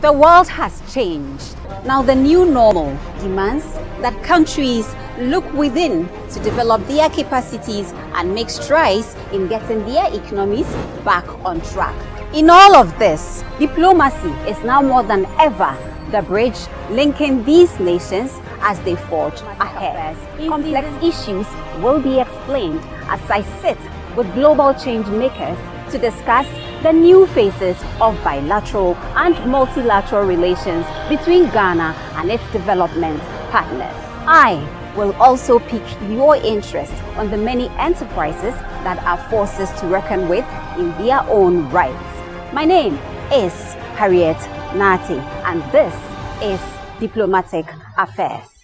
The world has changed. Now the new normal demands that countries look within to develop their capacities and make strides in getting their economies back on track. In all of this, diplomacy is now more than ever the bridge linking these nations as they forge ahead. Complex issues will be explained as I sit with global change makers to discuss the new phases of bilateral and multilateral relations between Ghana and its development partners. I will also pique your interest on the many enterprises that are forces to reckon with in their own rights. My name is Harriet Nartey, and this is Diplomatic Affairs.